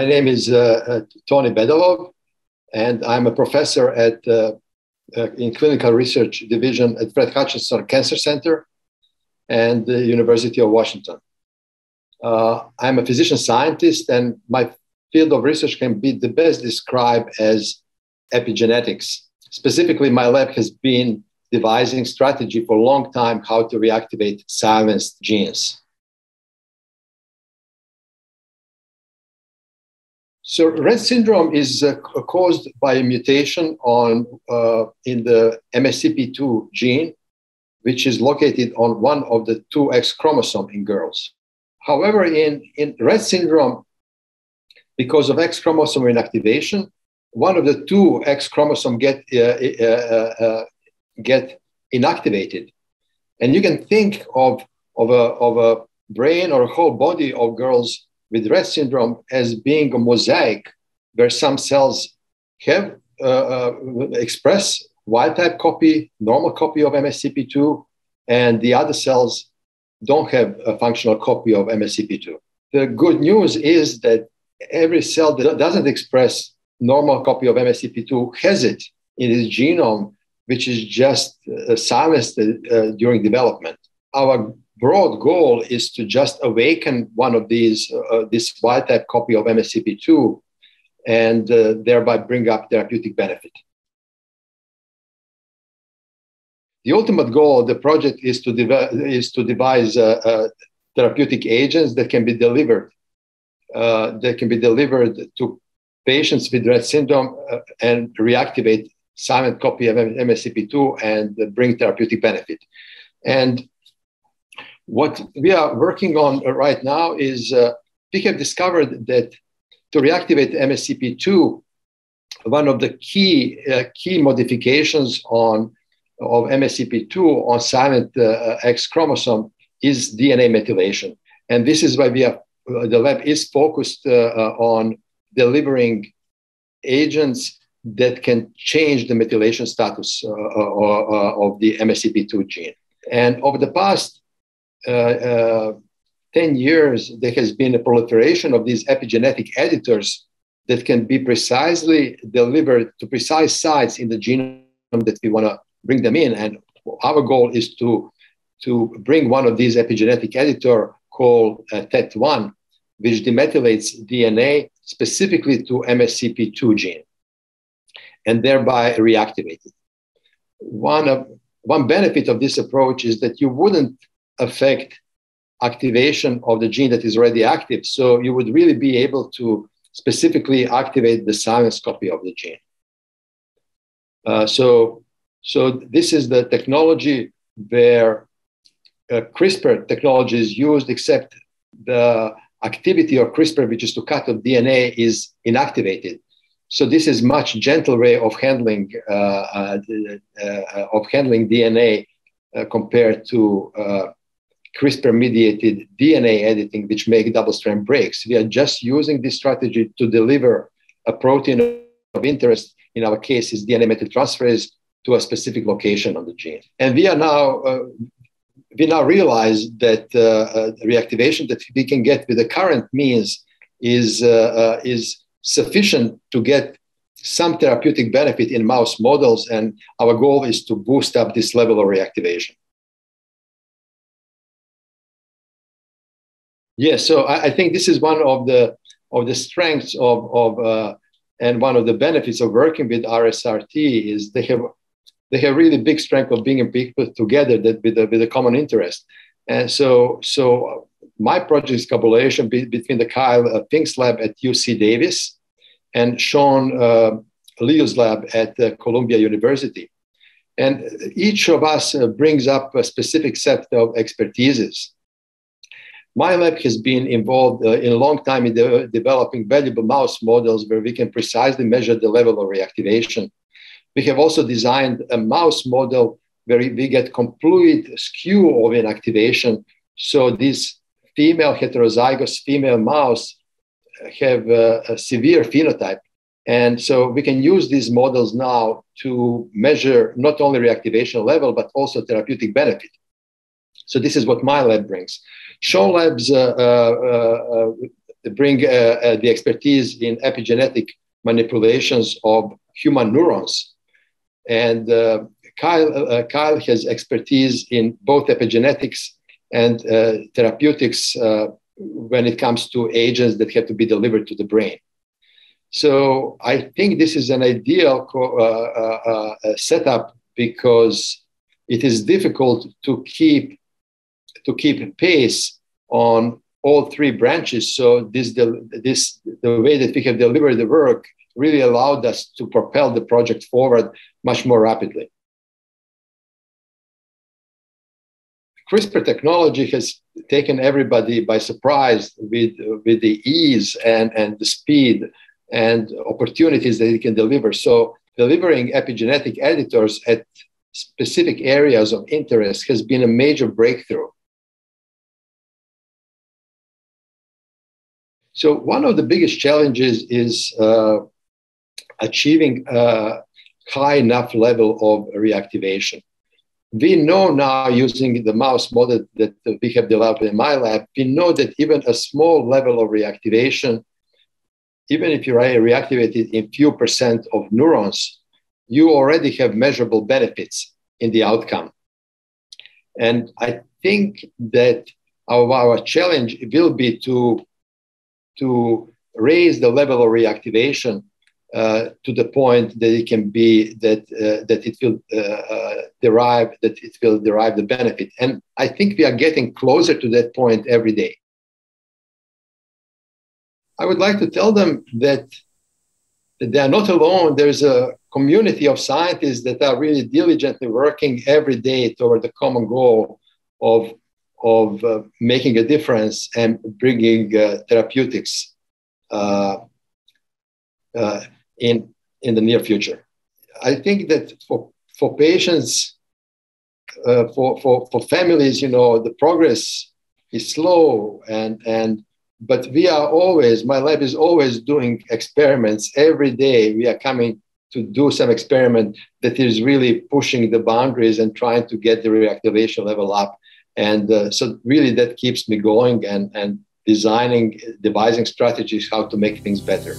My name is Toni Bedalov, and I'm a professor at in Clinical Research Division at Fred Hutchinson Cancer Center and the University of Washington. I'm a physician scientist, and my field of research can be the best described as epigenetics. Specifically, my lab has been devising strategy for a long time how to reactivate silenced genes. So Rett syndrome is caused by a mutation in the MECP2 gene, which is located on one of the two X chromosomes in girls. However, in Rett syndrome, because of X chromosome inactivation, one of the two X chromosomes get inactivated. And you can think of a brain or a whole body of girls with Rett syndrome as being a mosaic where some cells have express wild-type copy, normal copy of MECP2, and the other cells don't have a functional copy of MECP2. The good news is that every cell that doesn't express normal copy of MECP2 has it in its genome, which is just silenced during development. Our broad goal is to just awaken one of these, this wild-type copy of MECP2 and thereby bring up therapeutic benefit. The ultimate goal of the project is to devise therapeutic agents that can be delivered to patients with Rett syndrome and reactivate silent copy of MECP2 and bring therapeutic benefit. And what we are working on right now is we have discovered that to reactivate MECP2, one of the key modifications of MECP2 on silent X chromosome is DNA methylation. And this is why the lab is focused on delivering agents that can change the methylation status of the MECP2 gene. And over the past 10 years, there has been a proliferation of these epigenetic editors that can be precisely delivered to precise sites in the genome that we want to bring them in. And our goal is to bring one of these epigenetic editors called TET1, which demethylates DNA specifically to MECP2 gene and thereby reactivate it. One benefit of this approach is that you wouldn't affect activation of the gene that is already active. So you would really be able to specifically activate the silenced copy of the gene. So this is the technology where CRISPR technology is used, except the activity of CRISPR, which is to cut off DNA, is inactivated. So this is much gentler way of handling DNA compared to CRISPR-mediated DNA editing, which make double-strand breaks. We are just using this strategy to deliver a protein of interest, in our case is DNA methyltransferase, to a specific location on the gene. And we now realize that the reactivation that we can get with the current means is sufficient to get some therapeutic benefit in mouse models, and our goal is to boost up this level of reactivation. Yes, so I think this is one of the strengths and one of the benefits of working with RSRT is they have really big strength of being people together that with a common interest. And so my project is collaboration between the Kyle Fink's lab at UC Davis and Sean Leo's lab at Columbia University. And each of us brings up a specific set of expertises. My lab has been involved in a long time in developing valuable mouse models where we can precisely measure the level of reactivation. We have also designed a mouse model where we get complete skew of inactivation. So this female heterozygous female mouse have a severe phenotype. And so we can use these models now to measure not only reactivation level, but also therapeutic benefit. So this is what my lab brings. Sean Lab's bring the expertise in epigenetic manipulations of human neurons. And Kyle has expertise in both epigenetics and therapeutics when it comes to agents that have to be delivered to the brain. So I think this is an ideal setup because it is difficult to keep pace on all three branches. So the way that we have delivered the work really allowed us to propel the project forward much more rapidly. CRISPR technology has taken everybody by surprise with the ease and the speed and opportunities that it can deliver. So delivering epigenetic editors at specific areas of interest has been a major breakthrough. So one of the biggest challenges is achieving a high enough level of reactivation. We know now, using the mouse model that we have developed in my lab, we know that even a small level of reactivation, even if you reactivate it in few percent of neurons, you already have measurable benefits in the outcome. And I think that our challenge will be to raise the level of reactivation to the point that it can be that it will derive the benefit. And I think we are getting closer to that point every day. I would like to tell them that they are not alone. There's a community of scientists that are really diligently working every day toward the common goal of making a difference and bringing therapeutics in the near future. I think that for patients, for families, you know, the progress is slow, but we are always, my lab is always doing experiments. Every day we are coming to do some experiment that is really pushing the boundaries and trying to get the reactivation level up. And so really that keeps me going and devising strategies how to make things better.